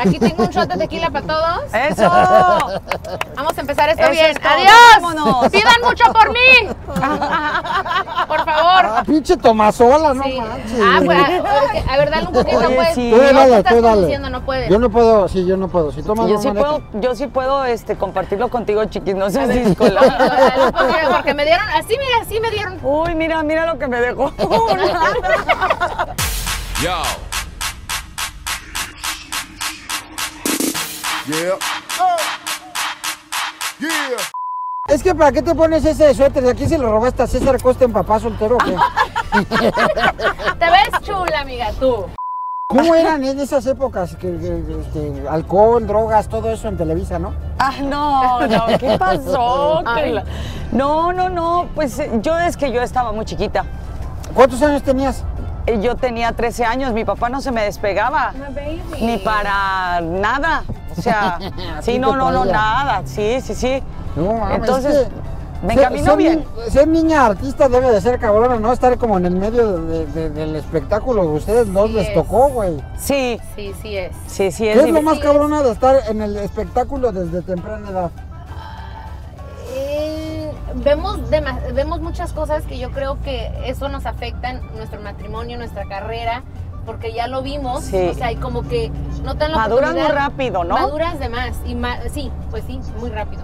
Aquí tengo un shot de tequila para todos. ¡Eso! Vamos a empezar esto bien. ¡Adiós! ¡Vámonos! ¡Pidan mucho por mí! Por favor. Ah, pinche tomasola, no manches. Ah, pues, a ver, dale un poquito, pues. Sí. Tú dale, tú dale. No puedes. Yo no puedo, sí, yo no puedo. Si tomas yo, sí puedo, yo sí puedo compartirlo contigo, Chiquis. No sé si es cola. Porque me dieron, así, mira, así me dieron. Uy, mira, mira lo que me dejó. Yo. Yeah. Oh. Yeah. Es que ¿para qué te pones ese suéter? ¿De aquí se lo robaste a César Costa en Papá Soltero o qué? Te ves chula, amiga, tú. ¿Cómo eran en esas épocas? Alcohol, drogas, todo eso en Televisa, ¿no? Ah, no, no, ¿qué pasó? No, no, no, pues yo es que yo estaba muy chiquita. ¿Cuántos años tenías? Yo tenía 13 años, mi papá no se me despegaba, ni para nada, o sea, sí, no, no, no, nada, sí, sí, sí. No, entonces, me encaminó bien. Ser niña artista debe de ser cabrona, ¿no? Estar como en el medio del espectáculo, ustedes dos les tocó, güey. Sí. Sí, sí es. Sí, sí es. ¿Qué es lo más cabrona de estar en el espectáculo desde temprana edad? Vemos muchas cosas que yo creo que eso nos afectan, nuestro matrimonio, nuestra carrera, porque ya lo vimos, sí. O sea, y como que no tan lo maduras muy rápido, ¿no? Maduras de más, y sí, pues sí, muy rápido.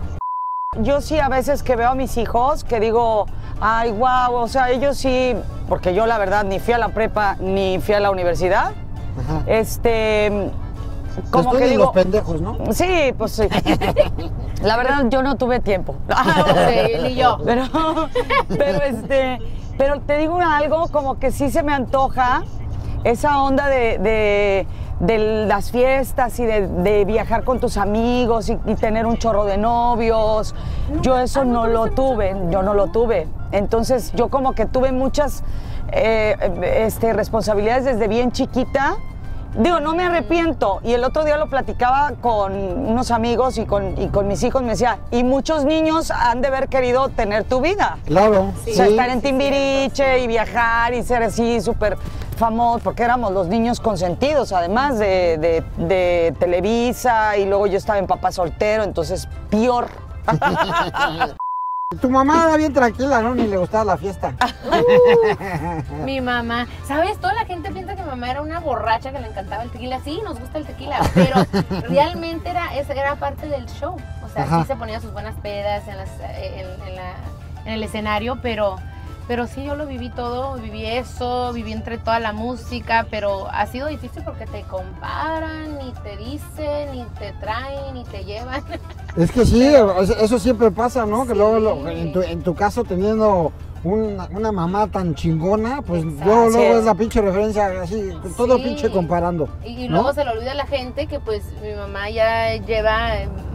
Yo sí a veces que veo a mis hijos que digo, ay, wow, o sea, ellos sí, porque yo la verdad ni fui a la prepa ni fui a la universidad. Ajá. Como que digo, los pendejos, ¿no? Sí, pues sí. La verdad, yo no tuve tiempo. Sí, ni yo. Pero te digo algo, como que sí se me antoja esa onda de las fiestas y de viajar con tus amigos y tener un chorro de novios. Yo eso no lo tuve, yo no lo tuve. Entonces, yo como que tuve muchas responsabilidades desde bien chiquita. Digo, no me arrepiento. Y el otro día lo platicaba con unos amigos y con mis hijos. Me decía, y muchos niños han de haber querido tener tu vida. Claro. Sí. O sea, estar en Timbiriche y viajar y ser así súper famosos, porque éramos los niños consentidos, además de Televisa. Y luego yo estaba en Papá Soltero, entonces, peor. Tu mamá era bien tranquila, ¿no? Ni le gustaba la fiesta. Mi mamá. ¿Sabes? Toda la gente piensa que mi mamá era una borracha que le encantaba el tequila. Sí, nos gusta el tequila, pero realmente era parte del show. O sea, ajá, sí se ponía sus buenas pedas en el escenario, pero sí, yo lo viví todo. Viví eso, viví entre toda la música, pero ha sido difícil porque te comparan, y te dicen, y te traen, y te llevan. Es que sí, eso siempre pasa, ¿no? Sí. Que luego, en tu caso, teniendo una mamá tan chingona, pues luego es la pinche referencia, así, todo pinche comparando. Y luego, ¿no?, se le olvida a la gente que pues mi mamá ya lleva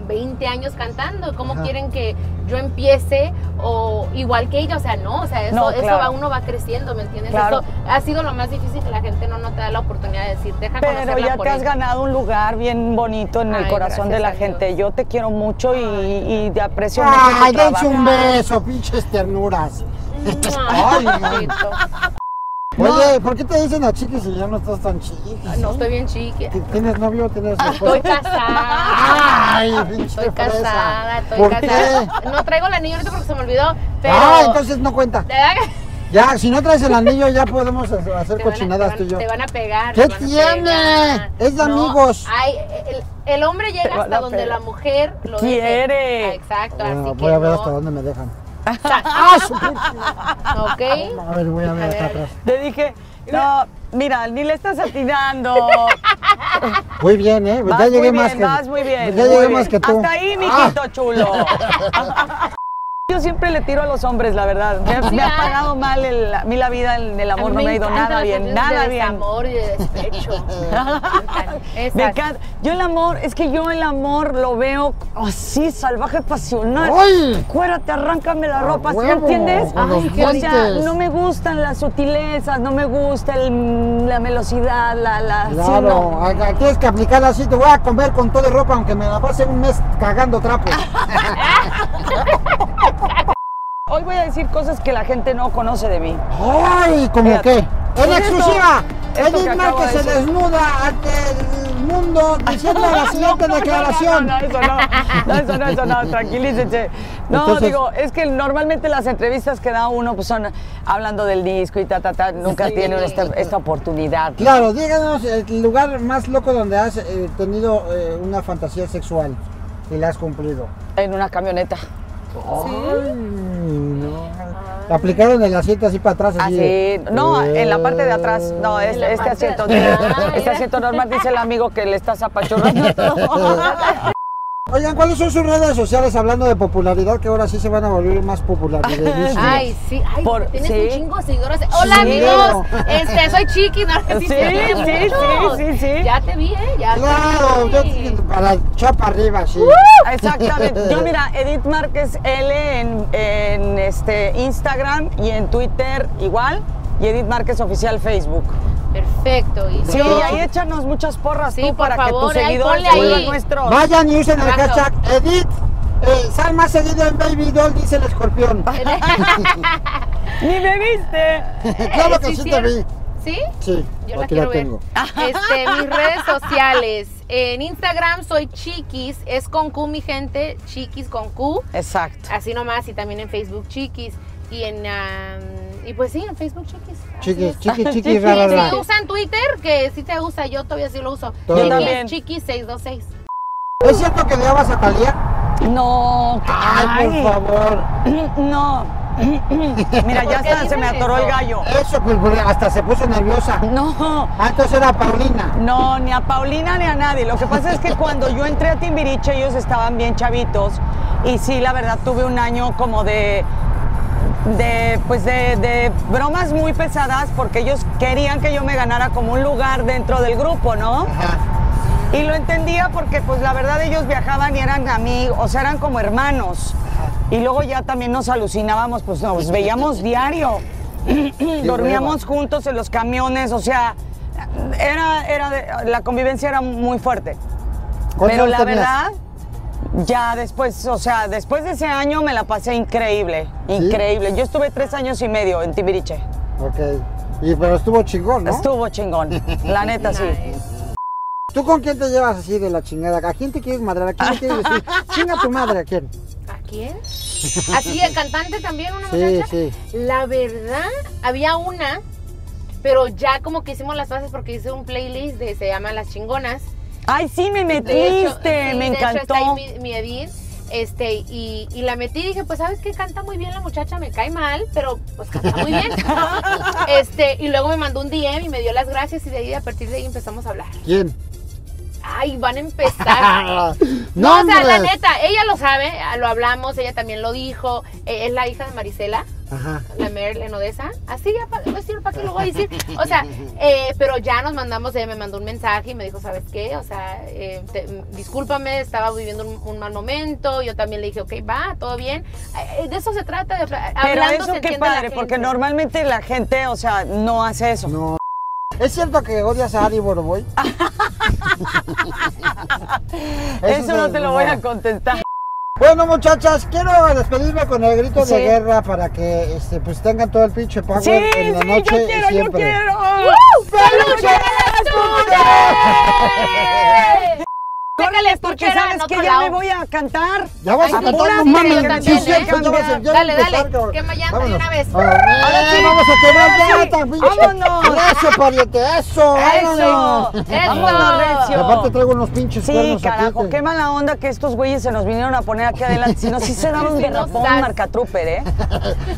20 años cantando. ¿Cómo quieren que yo empiece o igual que ella? O sea, no, o sea, eso, no, claro, eso uno va creciendo, ¿me entiendes? Claro. Eso ha sido lo más difícil, que la gente no te da la oportunidad de decir, deja conocerla por ella. Pero ya te has ganado un lugar bien bonito en el corazón de la gente. Yo te quiero mucho y te aprecio mucho. Ay, dense un beso, pinches ternuras. Ay, oye, ¿por qué te dicen a Chiquis si ya no estás tan chiquita? No, estoy bien chiquita. ¿Tienes novio o tienes esposo? Estoy casada. Ay, pinche estoy fresa. Estoy casada. ¿Qué? No traigo el anillo ahorita porque se me olvidó, pero... Ah, entonces no cuenta. Ya, si no traes el anillo ya podemos hacer cochinadas tú y yo. Te van a pegar. ¿Qué tiene? Es de amigos. Ay, el hombre llega hasta donde la mujer lo quiere. Exacto, así que voy a ver hasta dónde me dejan. Ah, ok. A ver, voy a ver hasta atrás. Te dije, no, mira, ni le estás atinando. Muy bien, ¿eh? Vas ya llegué muy bien, más que vas muy bien. Ya llegué más que tú. Hasta ahí, mijito chulo. Yo siempre le tiro a los hombres, la verdad. Me ha pagado mal a mí la vida, en el amor no me ha ido nada bien, nada bien. Amor y de despecho. Me encanta. Yo el amor, es que yo el amor lo veo así, salvaje, pasional. ¡Ay! Cuérate, arráncame la ropa, ¿sí entiendes? Ay, o sea, no me gustan las sutilezas, no me gusta la velocidad, claro, sí, no. Tienes que aplicarla así, te voy a comer con toda ropa, aunque me la pase un mes cagando trapos. Hoy voy a decir cosas que la gente no conoce de mí. ¡Ay! ¿Cómo qué? ¡En exclusiva! Edith Márquez se desnuda ante el mundo diciendo la siguiente declaración. No, eso no, tranquilícense. No, entonces, digo, es que normalmente las entrevistas que da uno pues son hablando del disco y nunca tienen esta oportunidad. Claro, díganos el lugar más loco donde has tenido una fantasía sexual y la has cumplido. En una camioneta. ¿Sí? Aplicaron el asiento así para atrás. Así, no, en la parte de atrás. No, es, este asiento normal, dice el amigo que le estás apachurrando todo. Oigan, ¿cuáles son sus redes sociales hablando de popularidad? Que ahora sí se van a volver más populares. Ay, sí, ay, tienes un chingo de seguidores. Hola, amigos, soy Chiquis. Sí. Ya te vi, ya te vi. Claro, para el chapa arriba, sí. Exactamente. Yo, mira, Edith Márquez L en Instagram y en Twitter igual. Y Edith Márquez Oficial Facebook. Perfecto. Y sí, y ahí échanos muchas porras tú para favor, que tus seguidores vuelvan nuestros. Vayan y usen el hashtag Edith. Sal más seguido en Baby Doll, dice el escorpión. Ni me viste. Claro que sí te vi. ¿Sí? Sí, yo la quiero ver. Mis redes sociales. En Instagram soy Chiquis, es con Q mi gente, Chiquis con Q. Exacto. Así nomás, y también en Facebook Chiquis. Y en... y pues sí, en Facebook Chiquis. Chiquis, rara. Si usan Twitter, que sí te usa, yo todavía sí lo uso. Chiquis 626. ¿Es cierto que le amas a Thalía? No. Ay, por favor. No. Mira, ya hasta se me atoró el gallo. Eso, pues, hasta se puso nerviosa. No. Entonces era Paulina. No, ni a Paulina ni a nadie. Lo que pasa es que cuando yo entré a Timbiriche, ellos estaban bien chavitos. Y sí, la verdad, tuve un año como de bromas muy pesadas porque ellos querían que yo me ganara como un lugar dentro del grupo, ¿no? Ajá. Y lo entendía porque pues la verdad ellos viajaban y eran amigos, o sea, eran como hermanos. Ajá. Y luego ya también nos alucinábamos, pues nos veíamos diario, dormíamos juntos en los camiones, o sea, la convivencia era muy fuerte. Pero la verdad... Ya después, o sea, después de ese año me la pasé increíble, increíble. Yo estuve 3 años y medio en Timbiriche. Ok, pero estuvo chingón, ¿no? Estuvo chingón, la neta sí. ¿Tú con quién te llevas así de la chingada? ¿A quién te quieres madrear? ¿A quién te quieres decir? Chinga tu madre, ¿a quién? ¿A quién? Así, el cantante también, una muchacha. Sí, sí. La verdad, había una, pero ya como que hicimos las paces porque hice un playlist que se llama Las Chingonas. Ay, sí, me metiste, hecho, sí, me encantó. Está ahí mi Edith, y la metí y dije, pues, ¿sabes qué? Canta muy bien la muchacha, me cae mal, pero pues canta muy bien. Y luego me mandó un DM y me dio las gracias y de ahí, a partir de ahí empezamos a hablar. ¿Quién? Ay, van a empezar. No, o sea, la neta, ella lo sabe, lo hablamos, ella también lo dijo, es la hija de Marisela. Ajá. La Merle no de esa. Así ya, ¿para qué lo voy a decir? O sea, pero ya nos mandamos, ella me mandó un mensaje y me dijo, ¿sabes qué? O sea, discúlpame, estaba viviendo un mal momento. Yo también le dije, ok, va, todo bien. De eso se trata. Pero eso qué padre, porque normalmente la gente, o sea, no hace eso. No. ¿Es cierto que odias a Ari Boroboy? Eso no te lo voy a contestar. Bueno, muchachas, quiero despedirme con el grito de guerra para que pues tengan todo el pinche power en la noche y siempre. ¡Peluche de Córreles, porque sabes que ya me voy a cantar. Ya vas a cantar, no mames. Sí, dale. Que me llanta de una vez. Ahora sí, vamos a quebrar llantas, pinche. Vámonos. Eso, pariente, eso. Vámonos, Recio. Aparte traigo unos pinches cuernos. Sí, carajo, qué mala onda que estos güeyes se nos vinieron a poner aquí adelante. Si no, sí se daban un derrapón marca Trooper, ¿eh?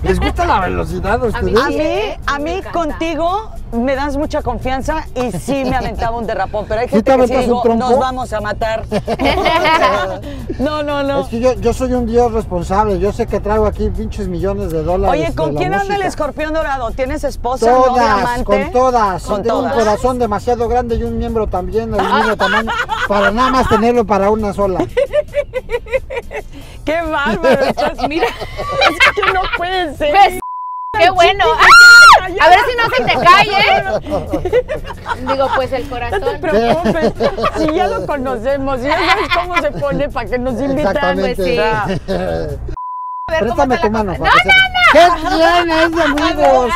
¿Les gusta la velocidad a ustedes? A mí, contigo, me das mucha confianza y sí me aventaba un derrapón. Pero hay gente que sí digo, nos vamos a matar. No. Es que yo soy un dios responsable. Yo sé que traigo aquí pinches millones de dólares. Oye, ¿con quién anda el escorpión dorado? ¿Tienes esposa, novia, amante? Con todas. Tengo un corazón demasiado grande y un miembro también del mismo tamaño para nada más tenerlo para una sola. ¡Qué bárbaro! Mira, es que no pueden ser. ¡Qué bueno! ¡Ah! A ver si no se te cae, ¿eh? Digo, pues el corazón. No te preocupes, si ya lo conocemos, ya sabes cómo se pone para que nos invitan. Pues sí. ver cómo te la mano, no, no, no. ¿Qué tienes, amigos?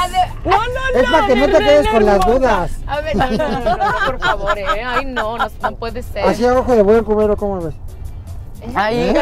No. Es para que no te quedes con las dudas. A ver, no, por favor, ¿eh? Ay, no puede ser. Así a ojo de buen cubero, ¿cómo ves? Ahí.